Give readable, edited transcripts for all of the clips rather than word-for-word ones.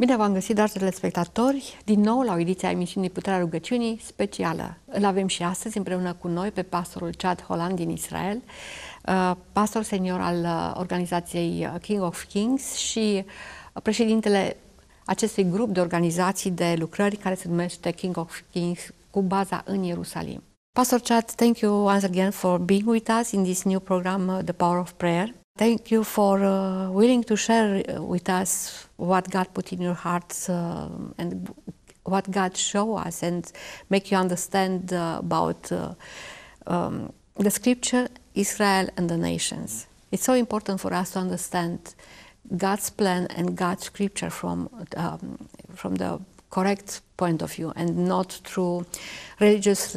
Bine v-am găsit, dragi telespectatori, din nou la o ediție a emisiunii Puterea Rugăciunii specială. Îl avem și astăzi împreună cu noi pe pastorul Chad Holland din Israel, pastor senior al organizației King of Kings și președintele acestui grup de organizații de lucrări care se numește King of Kings cu baza în Ierusalim. Pastor Chad, thank you once again for being with us in this new program, The Power of Prayer. Thank you for willing to share with us what God put in your hearts and what God show us and make you understand about the scripture, Israel and the nations. It's so important for us to understand God's plan and God's scripture from the correct point of view and not through religious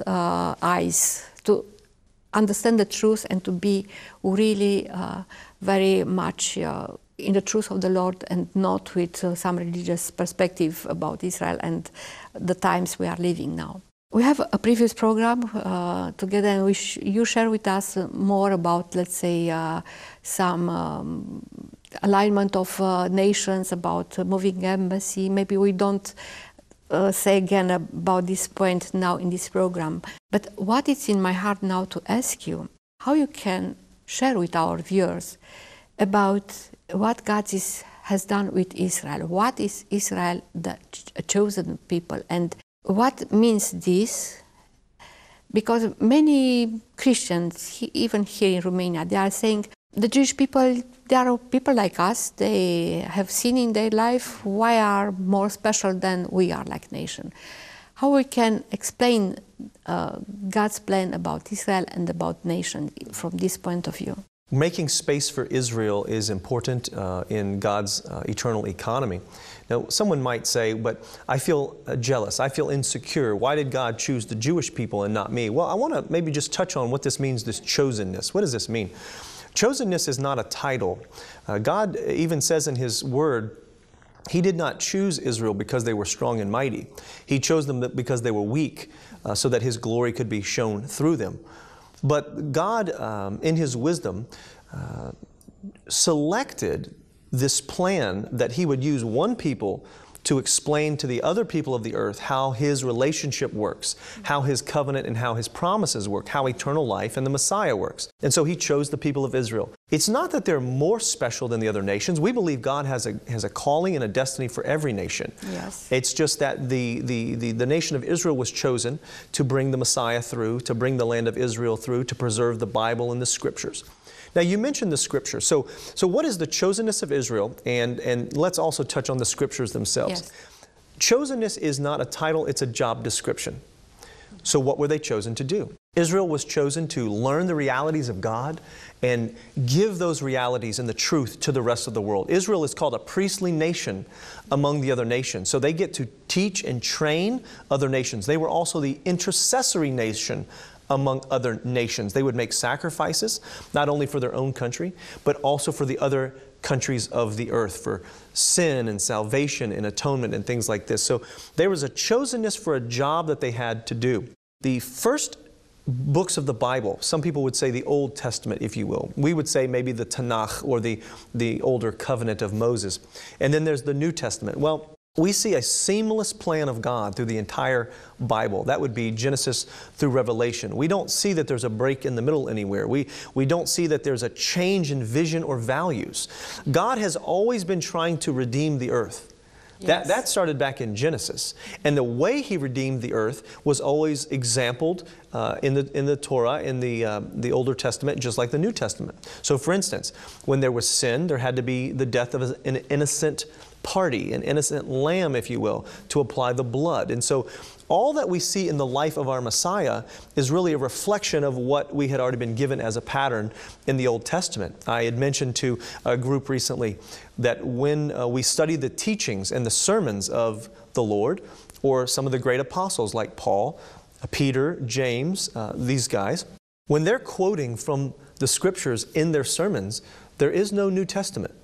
eyes, to understand the truth and to be really very much in the truth of the Lord and not with some religious perspective about Israel and the times we are living now. We have a previous program together and you share with us more about, let's say, some alignment of nations, about moving embassy. Maybe we don't say again about this point now in this program. But what is in my heart now to ask you, how you can share with our viewers about what God has done with Israel. What is Israel, the chosen people, and what means this? Because many Christians, even here in Romania, they are saying, the Jewish people, they are people like us, they have sin in their life, why are more special than we are like nation? How we can explain God's plan about Israel and about nation from this point of view? Making space for Israel is important in God's eternal economy. Now, someone might say, but I feel jealous, I feel insecure. Why did God choose the Jewish people and not me? Well, I want to maybe just touch on what this means, this chosenness. What does this mean? Chosenness is not a title. God even says in His Word, He did not choose Israel because they were strong and mighty. He chose them because they were weak, so that His glory could be shown through them. But God, in His wisdom, selected this plan that He would use one people to explain to the other people of the earth how His relationship works, how His covenant and how His promises work, how eternal life and the Messiah works. And so He chose the people of Israel. It's not that they're more special than the other nations. We believe God has a calling and a destiny for every nation. Yes. It's just that the nation of Israel was chosen to bring the Messiah through, to bring the land of Israel through, to preserve the Bible and the Scriptures. Now, you mentioned the Scriptures. So what is the chosenness of Israel? And let's also touch on the Scriptures themselves. Yes. Chosenness is not a title, it's a job description. So what were they chosen to do? Israel was chosen to learn the realities of God and give those realities and the truth to the rest of the world. Israel is called a priestly nation among the other nations. So they get to teach and train other nations. They were also the intercessory nation among other nations. They would make sacrifices, not only for their own country, but also for the other countries of the earth, for sin and salvation and atonement and things like this. So there was a chosenness for a job that they had to do. The first books of the Bible, some people would say the Old Testament, if you will. We would say maybe the Tanakh or the older covenant of Moses. And then there's the New Testament. Well, we see a seamless plan of God through the entire Bible. That would be Genesis through Revelation. We don't see that there's a break in the middle anywhere. We don't see that there's a change in vision or values. God has always been trying to redeem the earth. Yes. That started back in Genesis. And the way He redeemed the earth was always exemplified in the Torah, in the Older Testament, just like the New Testament. So, for instance, when there was sin, there had to be the death of an innocent party, an innocent lamb, if you will, to apply the blood. And so all that we see in the life of our Messiah is really a reflection of what we had already been given as a pattern in the Old Testament. I had mentioned to a group recently that when we study the teachings and the sermons of the Lord, or some of the great apostles like Paul, Peter, James, these guys, when they're quoting from the Scriptures in their sermons, there is no New Testament.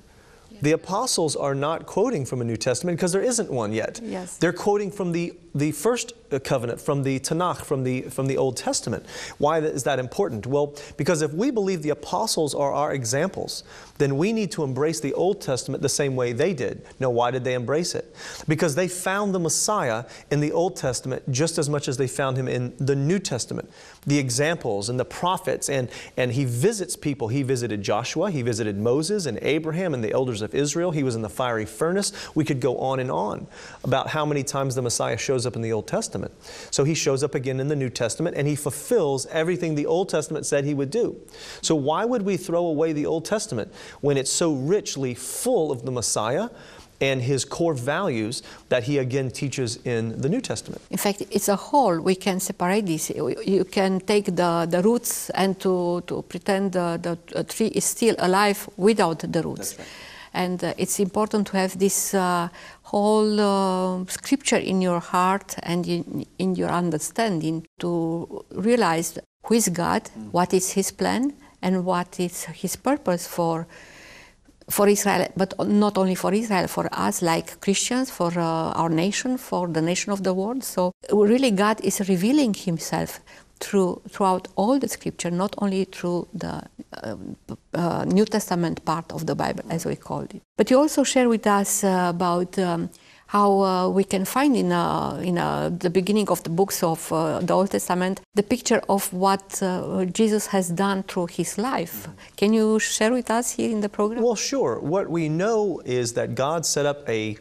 The apostles are not quoting from a New Testament because there isn't one yet. Yes. They're quoting from the the first covenant from the Tanakh, from the Old Testament. Why is that important? Well, because if we believe the apostles are our examples, then we need to embrace the Old Testament the same way they did. Now, why did they embrace it? Because they found the Messiah in the Old Testament just as much as they found him in the New Testament. The examples and the prophets, and he visits people. He visited Joshua, he visited Moses and Abraham and the elders of Israel. He was in the fiery furnace. We could go on and on about how many times the Messiah shows up in the Old Testament. So he shows up again in the New Testament, and he fulfills everything the Old Testament said he would do. So why would we throw away the Old Testament when it's so richly full of the Messiah and his core values that he again teaches in the New Testament? In fact, it's a whole. We can separate this. You can take the roots and to pretend the tree is still alive without the roots. That's right. And it's important to have this whole scripture in your heart and in your understanding to realize who is God, what is his plan, and what is his purpose for Israel, but not only for Israel, for us like Christians, for our nation, for the nation of the world. So really God is revealing himself throughout all the scripture, not only through the New Testament part of the Bible, as we called it. But you also share with us about how we can find in the beginning of the books of the Old Testament the picture of what Jesus has done through his life. Can you share with us here in the program? Well, sure. What we know is that God set up a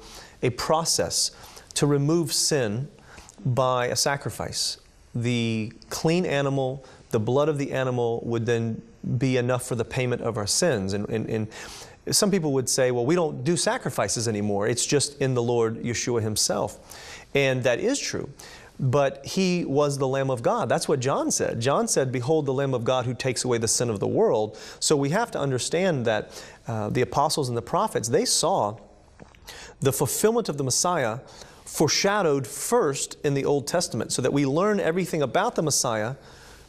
process to remove sin by a sacrifice. The clean animal, the blood of the animal would then be enough for the payment of our sins. And some people would say, well, we don't do sacrifices anymore. It's just in the Lord Yeshua himself. And that is true. But he was the Lamb of God. That's what John said. John said, behold, the Lamb of God who takes away the sin of the world. So we have to understand that the apostles and the prophets, they saw the fulfillment of the Messiah foreshadowed first in the Old Testament, so that we learn everything about the Messiah,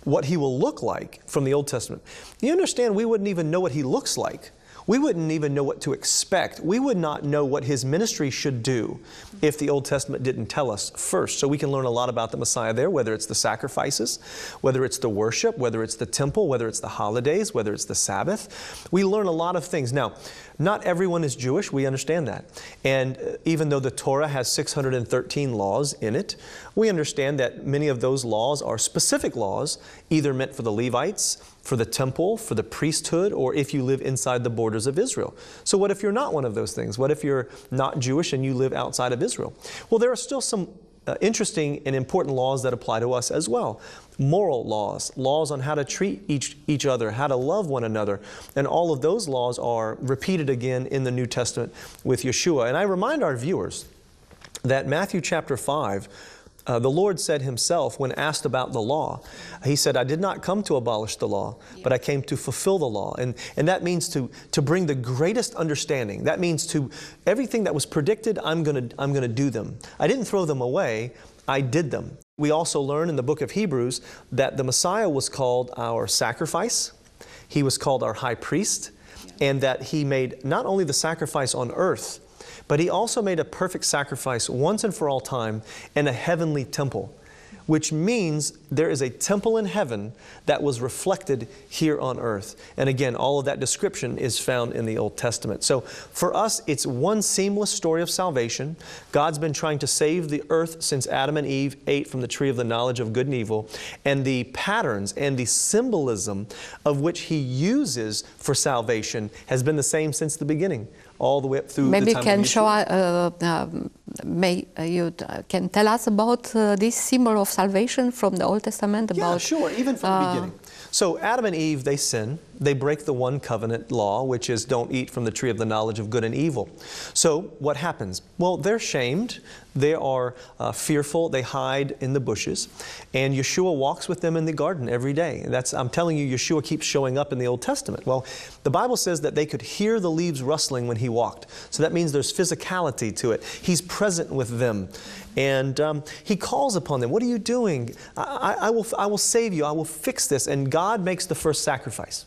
what he will look like, from the Old Testament. You understand, we wouldn't even know what he looks like. We wouldn't even know what to expect. We would not know what his ministry should do if the Old Testament didn't tell us first. So we can learn a lot about the Messiah there, whether it's the sacrifices, whether it's the worship, whether it's the temple, whether it's the holidays, whether it's the Sabbath. We learn a lot of things. Now, not everyone is Jewish. We understand that. And even though the Torah has 613 laws in it, we understand that many of those laws are specific laws, either meant for the Levites, for the temple, for the priesthood, or if you live inside the borders of Israel. So what if you're not one of those things? What if you're not Jewish and you live outside of Israel? Well, there are still some interesting and important laws that apply to us as well. Moral laws, laws on how to treat each other, how to love one another, and all of those laws are repeated again in the New Testament with Yeshua. And I remind our viewers that Matthew chapter 5, the Lord said himself when asked about the law, he said, I did not come to abolish the law, but I came to fulfill the law. And that means to bring the greatest understanding. That means to everything that was predicted, I'm going to do them. I didn't throw them away. I did them. We also learn in the book of Hebrews that the Messiah was called our sacrifice. He was called our high priest, and that he made not only the sacrifice on earth, but he also made a perfect sacrifice once and for all time in a heavenly temple, which means there is a temple in heaven that was reflected here on earth. And again, all of that description is found in the Old Testament. So for us, it's one seamless story of salvation. God's been trying to save the earth since Adam and Eve ate from the tree of the knowledge of good and evil. And the patterns and the symbolism of which he uses for salvation has been the same since the beginning, all the way up through the time of Yeshua. Maybe you can show us, can tell us about this symbol of salvation from the Old Testament. About, yeah, sure, even from the beginning. So Adam and Eve, they sin. They break the one covenant law, which is don't eat from the tree of the knowledge of good and evil. So what happens? Well, they're shamed. They are fearful. They hide in the bushes. And Yeshua walks with them in the garden every day. That's, I'm telling you, Yeshua keeps showing up in the Old Testament. Well, the Bible says that they could hear the leaves rustling when he walked. So that means there's physicality to it. He's present with them. And he calls upon them. What are you doing? I will save you. I will fix this. And God makes the first sacrifice.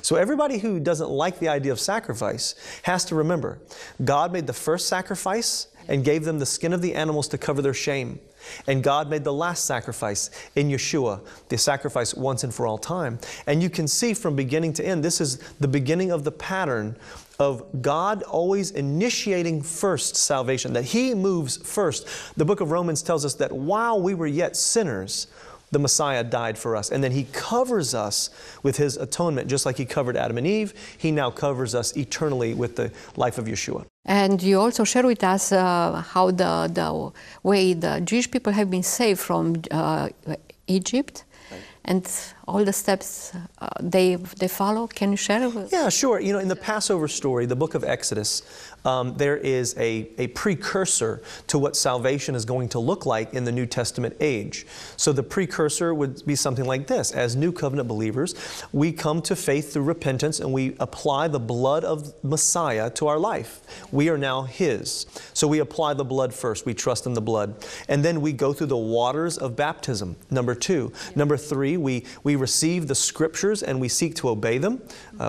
So everybody who doesn't like the idea of sacrifice has to remember, God made the first sacrifice and gave them the skin of the animals to cover their shame. And God made the last sacrifice in Yeshua, the sacrifice once and for all time. And you can see from beginning to end, this is the beginning of the pattern of God always initiating first salvation, that He moves first. The book of Romans tells us that while we were yet sinners, the Messiah died for us. And then He covers us with His atonement. Just like He covered Adam and Eve, He now covers us eternally with the life of Yeshua. And you also share with us how the way the Jewish people have been saved from Egypt. And all the steps they follow. Can you share? Yeah, sure. You know, in the Passover story, the book of Exodus, there is a precursor to what salvation is going to look like in the New Testament age. So the precursor would be something like this. As New Covenant believers, we come to faith through repentance and we apply the blood of Messiah to our life. We are now His. So we apply the blood first. We trust in the blood. And then we go through the waters of baptism, number two. Yeah. Number three, we receive the Scriptures and we seek to obey them.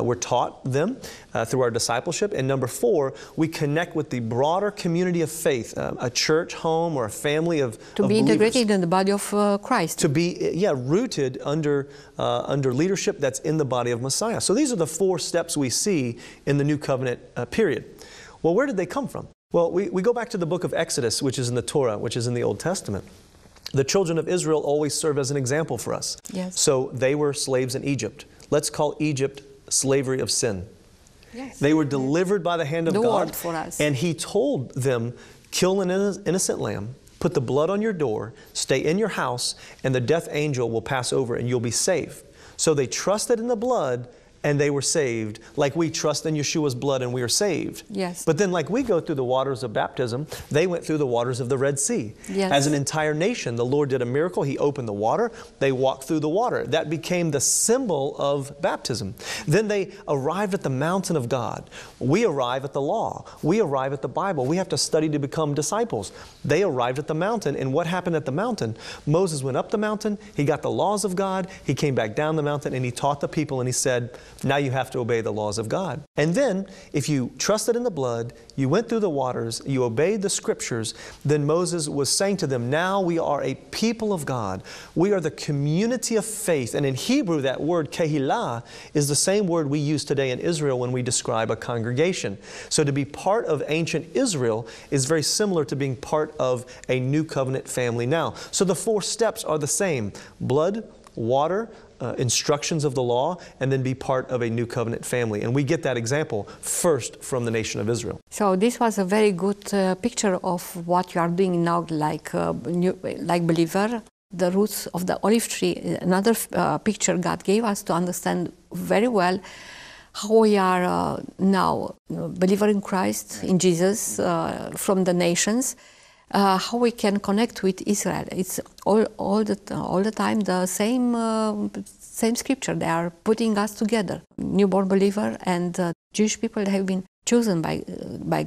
We're taught them through our discipleship. And number four, we connect with the broader community of faith, a church home or a family of believers. To be integrated in the body of Christ. To be, yeah, rooted under leadership that's in the body of Messiah. So these are the four steps we see in the New Covenant period. Well, where did they come from? Well, we go back to the book of Exodus, which is in the Torah, which is in the Old Testament. The children of Israel always serve as an example for us. Yes. So they were slaves in Egypt. Let's call Egypt slavery of sin. Yes. They were delivered by the hand of God. For us. And He told them, kill an innocent lamb, put the blood on your door, stay in your house, and the death angel will pass over and you'll be safe. So they trusted in the blood and they were saved, like we trust in Yeshua's blood and we are saved. Yes. But then like we go through the waters of baptism, they went through the waters of the Red Sea. Yes. As an entire nation, the Lord did a miracle. He opened the water. They walked through the water. That became the symbol of baptism. Then they arrived at the mountain of God. We arrive at the law. We arrive at the Bible. We have to study to become disciples. They arrived at the mountain. And what happened at the mountain? Moses went up the mountain. He got the laws of God. He came back down the mountain and he taught the people and he said, now you have to obey the laws of God. And then, if you trusted in the blood, you went through the waters, you obeyed the Scriptures, then Moses was saying to them, now we are a people of God. We are the community of faith. And in Hebrew, that word kehilah is the same word we use today in Israel when we describe a congregation. So to be part of ancient Israel is very similar to being part of a new covenant family now. So the four steps are the same. Blood, water, instructions of the law, and then be part of a new covenant family. And we get that example first from the nation of Israel. So this was a very good picture of what you are doing now, like believer. The roots of the olive tree, another picture God gave us to understand very well how we are now believer in Christ, in Jesus, from the nations. How we can connect with Israel. It's all the time the same scripture. They are putting us together. Newborn believer and Jewish people have been chosen by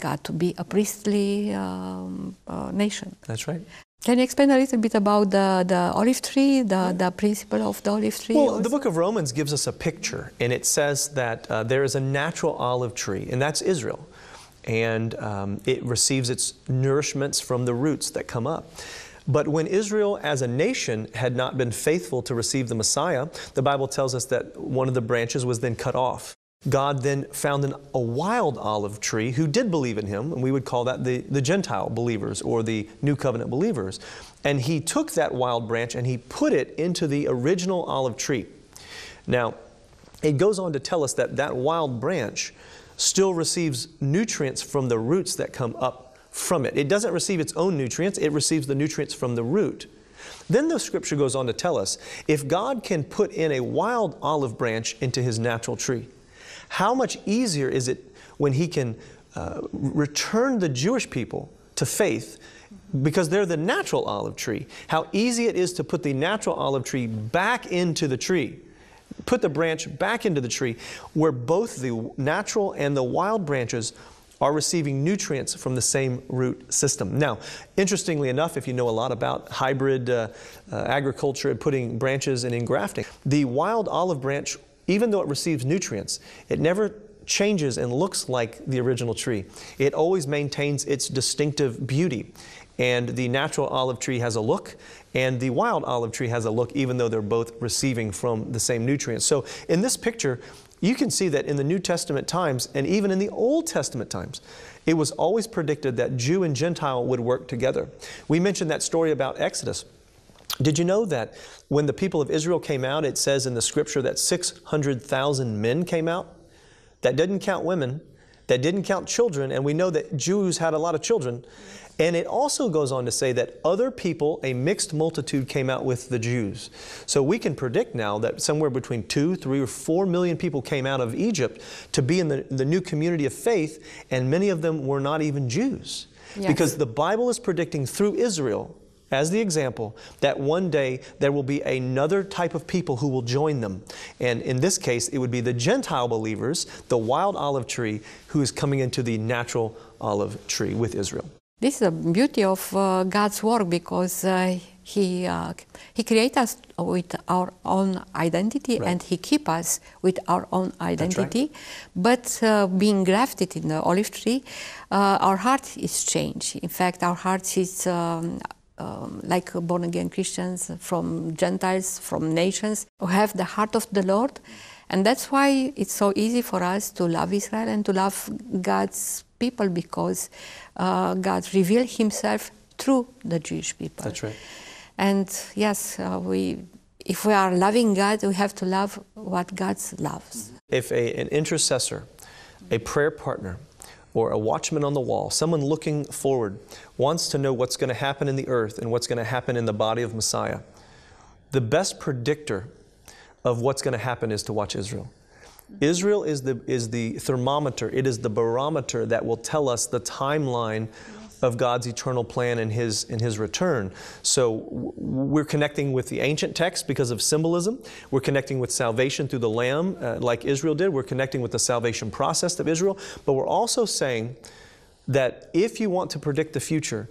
God to be a priestly nation. That's right. Can you explain a little bit about the olive tree, the principle of the olive tree? Well, the book of Romans gives us a picture, and it says that there is a natural olive tree, and that's Israel. And it receives its nourishments from the roots that come up. But when Israel as a nation had not been faithful to receive the Messiah, the Bible tells us that one of the branches was then cut off. God then found a wild olive tree who did believe in Him, and we would call that the Gentile believers or the New Covenant believers. And He took that wild branch and He put it into the original olive tree. Now, it goes on to tell us that that wild branch still receives nutrients from the roots that come up from it. It doesn't receive its own nutrients, it receives the nutrients from the root. Then the scripture goes on to tell us, if God can put in a wild olive branch into His natural tree, how much easier is it when He can return the Jewish people to faith, because they're the natural olive tree. How easy it is to put the natural olive tree back into the tree. Put the branch back into the tree where both the natural and the wild branches are receiving nutrients from the same root system. Now, interestingly enough, if you know a lot about hybrid agriculture and putting branches and engrafting, the wild olive branch, even though it receives nutrients, it never changes and looks like the original tree. It always maintains its distinctive beauty. And the natural olive tree has a look, and the wild olive tree has a look, even though they're both receiving from the same nutrients. So in this picture, you can see that in the New Testament times, and even in the Old Testament times, it was always predicted that Jew and Gentile would work together. We mentioned that story about Exodus. Did you know that when the people of Israel came out, it says in the scripture that 600,000 men came out? That didn't count women. That didn't count children, and we know that Jews had a lot of children. And it also goes on to say that other people, a mixed multitude, came out with the Jews. So we can predict now that somewhere between 2, 3, or 4 million people came out of Egypt to be in the new community of faith, and many of them were not even Jews. Yes. Because the Bible is predicting through Israel, as the example, that one day there will be another type of people who will join them. And in this case, it would be the Gentile believers, the wild olive tree, who is coming into the natural olive tree with Israel. This is the beauty of God's work, because He created us with our own identity, right, and He keeps us with our own identity. That's right. But being grafted in the olive tree, our heart is changed. In fact, our heart is like born-again Christians, from Gentiles, from nations, who have the heart of the Lord. And that's why it's so easy for us to love Israel and to love God's people, because God revealed Himself through the Jewish people. That's right. And yes, if we are loving God, we have to love what God loves. If an intercessor, a prayer partner, or a watchman on the wall, someone looking forward, wants to know what's going to happen in the earth and what's going to happen in the body of Messiah, the best predictor of what's going to happen is to watch Israel. Israel is the thermometer. It is the barometer that will tell us the timeline of God's eternal plan and His return. So we're connecting with the ancient text because of symbolism. We're connecting with salvation through the Lamb, like Israel did. We're connecting with the salvation process of Israel. But we're also saying that if you want to predict the future,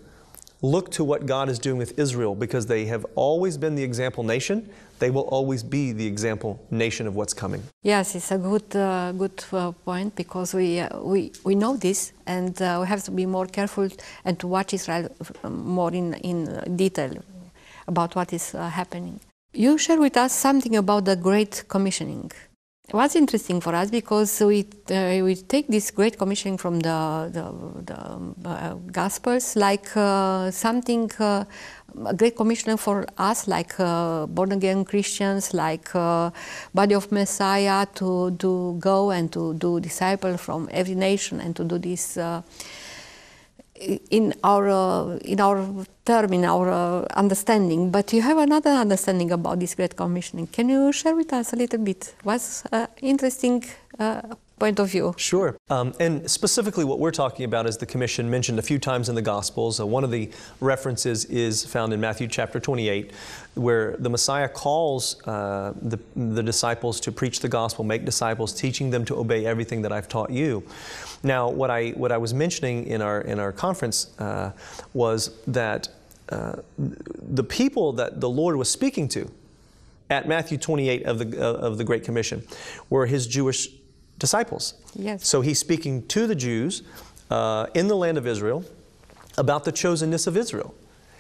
look to what God is doing with Israel, because they have always been the example nation. They will always be the example nation of what's coming. Yes, it's a good point, because we know this, and we have to be more careful and to watch Israel more in detail about what is happening. You share with us something about the Great Commissioning. What's interesting for us, because we take this Great Commissioning from the Gospels, like something, a Great Commissioner for us, like born-again Christians, like body of Messiah, to go and to do disciple from every nation, and to do this in our understanding. But you have another understanding about this Great Commissioning. Can you share with us a little bit? What's interesting point of view? Sure. And specifically what we're talking about is the commission mentioned a few times in the Gospels. One of the references is found in Matthew chapter 28, where the Messiah calls the disciples to preach the gospel, make disciples, teaching them to obey everything that I've taught you. Now, what I was mentioning in our conference was that the people that the Lord was speaking to at Matthew 28 of the Great Commission were His Jewish disciples. Yes. So He's speaking to the Jews in the land of Israel about the chosenness of Israel.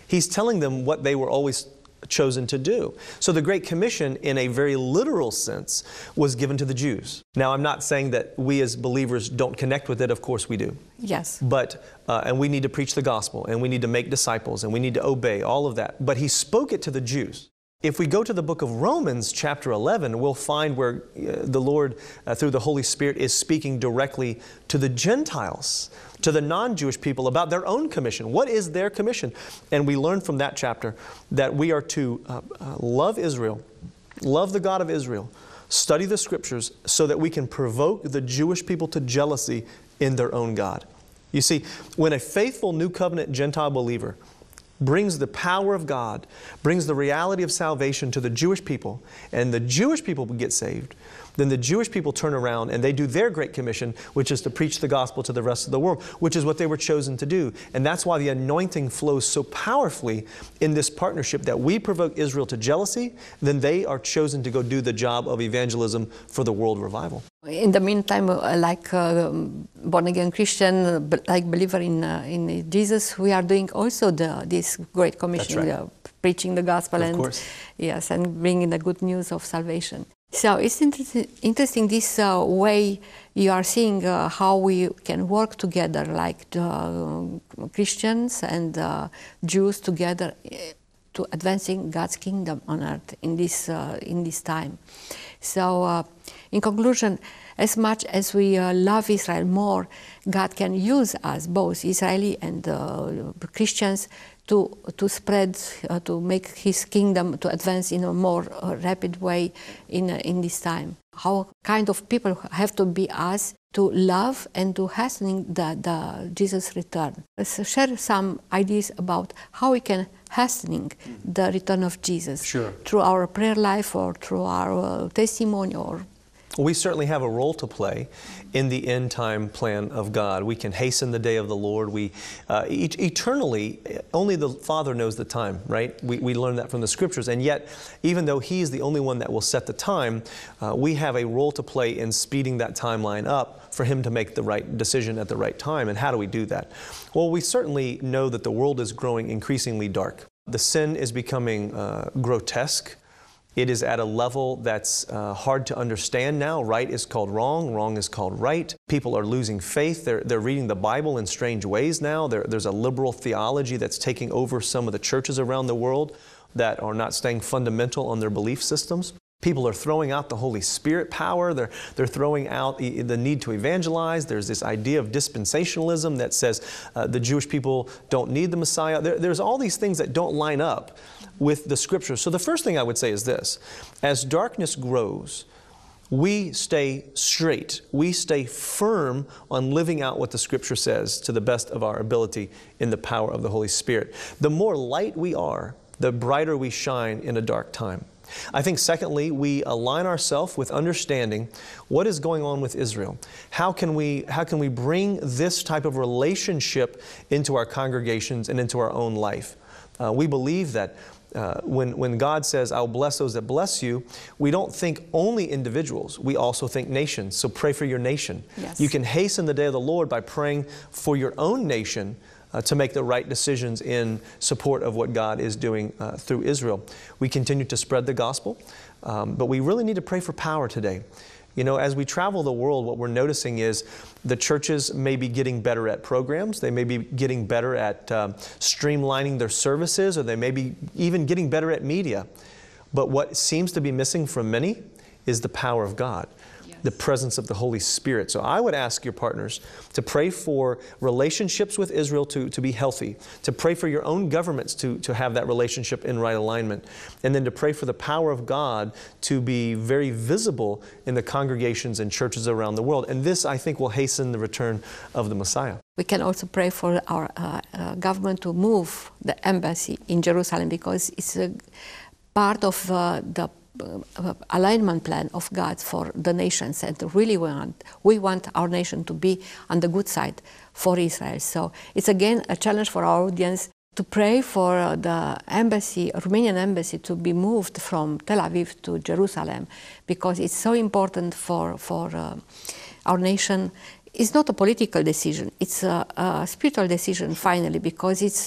He's telling them what they were always chosen to do. So the Great Commission, in a very literal sense, was given to the Jews. Now, I'm not saying that we as believers don't connect with it. Of course we do. Yes. But, and we need to preach the gospel, and we need to make disciples, and we need to obey, all of that. But He spoke it to the Jews. If we go to the book of Romans chapter 11, we'll find where the Lord, through the Holy Spirit, is speaking directly to the Gentiles, to the non-Jewish people, about their own commission. What is their commission? And we learn from that chapter that we are to love Israel, love the God of Israel, study the scriptures, so that we can provoke the Jewish people to jealousy in their own God. You see, when a faithful New Covenant Gentile believer brings the power of God, brings the reality of salvation to the Jewish people, and the Jewish people get saved, then the Jewish people turn around and they do their Great Commission, which is to preach the gospel to the rest of the world, which is what they were chosen to do. And that's why the anointing flows so powerfully in this partnership, that we provoke Israel to jealousy, then they are chosen to go do the job of evangelism for the world revival. In the meantime, like born-again Christian, like believer in Jesus, we are doing also this great commission, right. Preaching the gospel and bringing the good news of salvation. So it's interesting this way you are seeing how we can work together, like the, Christians and Jews together to advancing God's kingdom on earth in this time. So in conclusion, as much as we love Israel more, God can use us, both Israeli and Christians, to spread, to make his kingdom, to advance in a more rapid way in this time. How kind of people have to be us to love and to hasten the Jesus' return. Let's share some ideas about how we can hastening the return of Jesus through our prayer life or through our testimony or... We certainly have a role to play in the end time plan of God. We can hasten the day of the Lord. We eternally, only the Father knows the time, right? We learn that from the Scriptures. And yet, even though He's the only one that will set the time, we have a role to play in speeding that timeline up for Him to make the right decision at the right time. And how do we do that? Well, we certainly know that the world is growing increasingly dark. The sin is becoming grotesque. It is at a level that's hard to understand now. Right is called wrong. Wrong is called right. People are losing faith. They're reading the Bible in strange ways now. There's a liberal theology that's taking over some of the churches around the world that are not staying fundamental on their belief systems. People are throwing out the Holy Spirit power. They're throwing out the need to evangelize. There's this idea of dispensationalism that says the Jewish people don't need the Messiah. There's all these things that don't line up with the Scriptures. So the first thing I would say is this: as darkness grows, we stay straight. We stay firm on living out what the Scripture says to the best of our ability in the power of the Holy Spirit. The more light we are, the brighter we shine in a dark time. I think secondly, we align ourselves with understanding what is going on with Israel. How can we bring this type of relationship into our congregations and into our own life? We believe that when God says, "I'll bless those that bless you," we don't think only individuals. We also think nations. So pray for your nation. Yes. You can hasten the day of the Lord by praying for your own nation to make the right decisions in support of what God is doing through Israel. We continue to spread the gospel, but we really need to pray for power today. You know, as we travel the world, what we're noticing is the churches may be getting better at programs. They may be getting better at streamlining their services, or they may be even getting better at media. But what seems to be missing from many is the power of God, the presence of the Holy Spirit. So I would ask your partners to pray for relationships with Israel to be healthy, to pray for your own governments to have that relationship in right alignment, and then to pray for the power of God to be very visible in the congregations and churches around the world. And this, I think, will hasten the return of the Messiah. We can also pray for our government to move the embassy in Jerusalem, because it's a part of the alignment plan of God for the nations, and really we want our nation to be on the good side for Israel. So it's again a challenge for our audience to pray for the embassy, Romanian embassy, to be moved from Tel Aviv to Jerusalem, because it's so important for our nation. It's not a political decision, it's a spiritual decision finally, because it's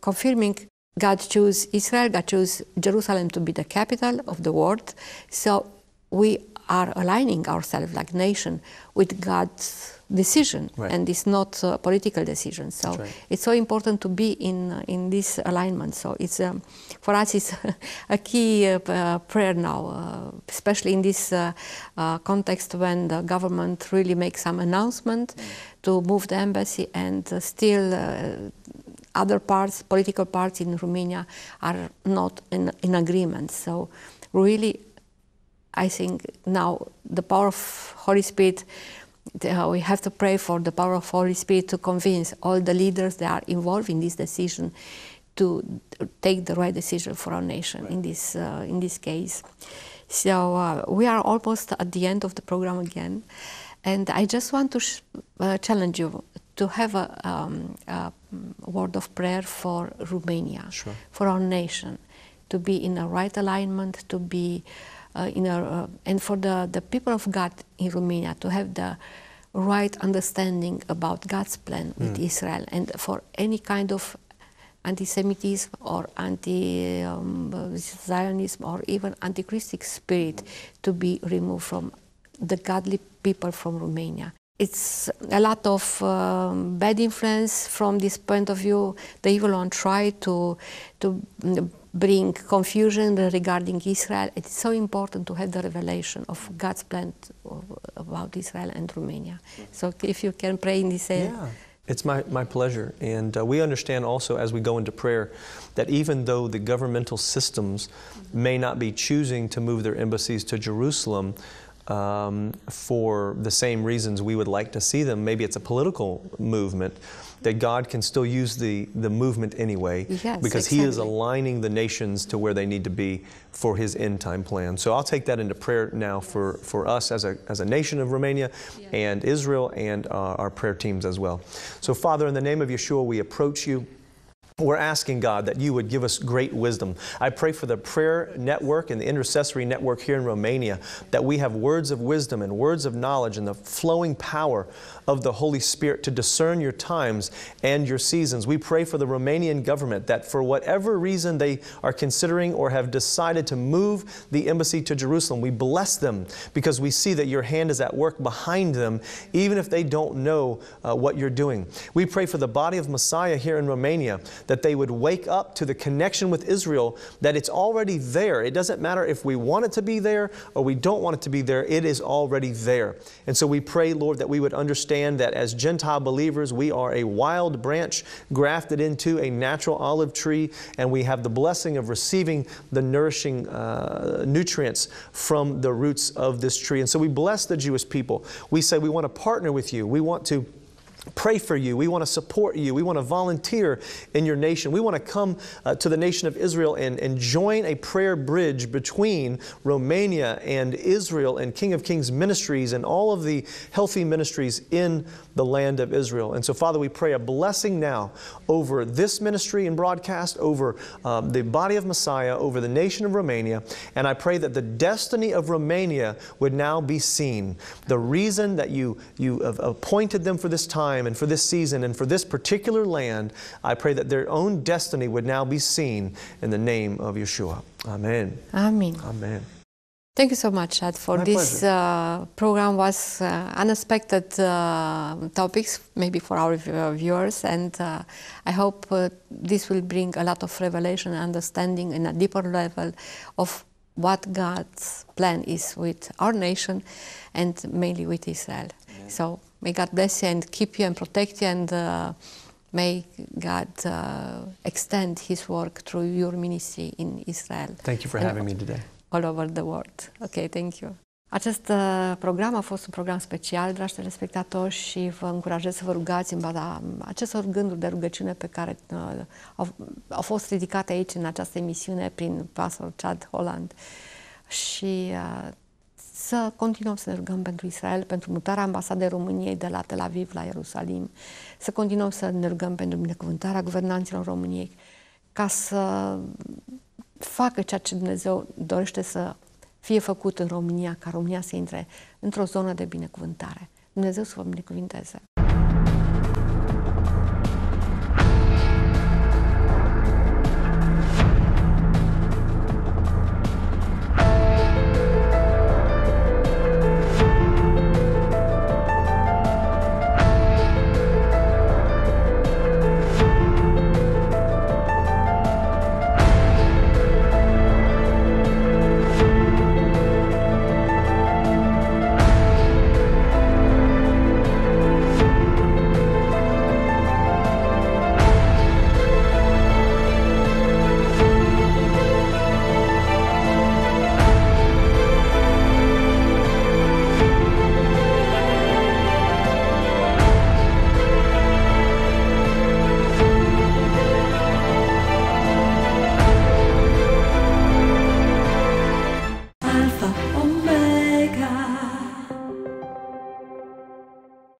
confirming God chose Israel, God chose Jerusalem to be the capital of the world. So we are aligning ourselves like nation with God's decision, right. And it's not a political decision. So right. It's so important to be in this alignment. So it's for us it's a key prayer now, especially in this context when the government really makes some announcement to move the embassy, and still other parts, political parts in Romania, are not in agreement. So really, I think now the power of Holy Spirit, we have to pray for the power of Holy Spirit to convince all the leaders that are involved in this decision to take the right decision for our nation, right. in this case. So we are almost at the end of the program again. And I just want to challenge you to have a word of prayer for Romania, for our nation, to be in a right alignment, to be and for the people of God in Romania to have the right understanding about God's plan with Israel, and for any kind of anti-Semitism or anti-Zionism or even anti-Christic spirit to be removed from the godly people from Romania. It's a lot of bad influence from this point of view. The evil one try to bring confusion regarding Israel. It's so important to have the revelation of God's plan about Israel and Romania. So if you can pray in this area. Yeah. It's my pleasure, and we understand also as we go into prayer that even though the governmental systems may not be choosing to move their embassies to Jerusalem for the same reasons we would like to see them, maybe it's a political movement, that God can still use the movement anyway, yes, because exactly. He is aligning the nations to where they need to be for His end time plan. So I'll take that into prayer now for us as a nation of Romania, yes, and Israel, and our prayer teams as well. So Father, in the name of Yeshua, we approach You. We're asking, God, that You would give us great wisdom. I pray for the prayer network and the intercessory network here in Romania, that we have words of wisdom and words of knowledge and the flowing power of the Holy Spirit to discern Your times and Your seasons. We pray for the Romanian government that for whatever reason they are considering or have decided to move the embassy to Jerusalem, we bless them because we see that Your hand is at work behind them, even if they don't know what You're doing. We pray for the body of Messiah here in Romania, that they would wake up to the connection with Israel, that it's already there. It doesn't matter if we want it to be there or we don't want it to be there. It is already there. And so we pray, Lord, that we would understand that as Gentile believers, we are a wild branch grafted into a natural olive tree, and we have the blessing of receiving the nourishing nutrients from the roots of this tree. And so we bless the Jewish people. We say we want to partner with You. We want to pray for You. We want to support You. We want to volunteer in Your nation. We want to come to the nation of Israel and join a prayer bridge between Romania and Israel and King of Kings Ministries and all of the healthy ministries in the land of Israel. And so, Father, we pray a blessing now over this ministry and broadcast, over the body of Messiah, over the nation of Romania. And I pray that the destiny of Romania would now be seen. The reason that you have appointed them for this time and for this season and for this particular land, I pray that their own destiny would now be seen in the name of Yeshua. Amen. Amen. Amen. Thank you so much, Chad, for this program. Was unexpected topics, maybe for our viewers, and I hope this will bring a lot of revelation and understanding in a deeper level of what God's plan is with our nation and mainly with Israel. Amen. So may God bless you and keep you and protect you, and may God extend His work through your ministry in Israel. Thank you for having me today. All over the world. Okay, thank you. Acest program a fost un program special, dragi telespectatori, și vă încurajez să vă rugați în baza acestor gânduri de rugăciune pe care au fost ridicate aici în această emisiune prin pastor Chad Holland. Și să continuăm să ne rugăm pentru Israel, pentru mutarea ambasadei României de la Tel Aviv la Ierusalim, să continuăm să ne rugăm pentru binecuvântarea guvernanților României, ca să facă ceea ce Dumnezeu dorește să fie făcut în România, ca România să intre într-o zonă de binecuvântare. Dumnezeu să vă binecuvinteze!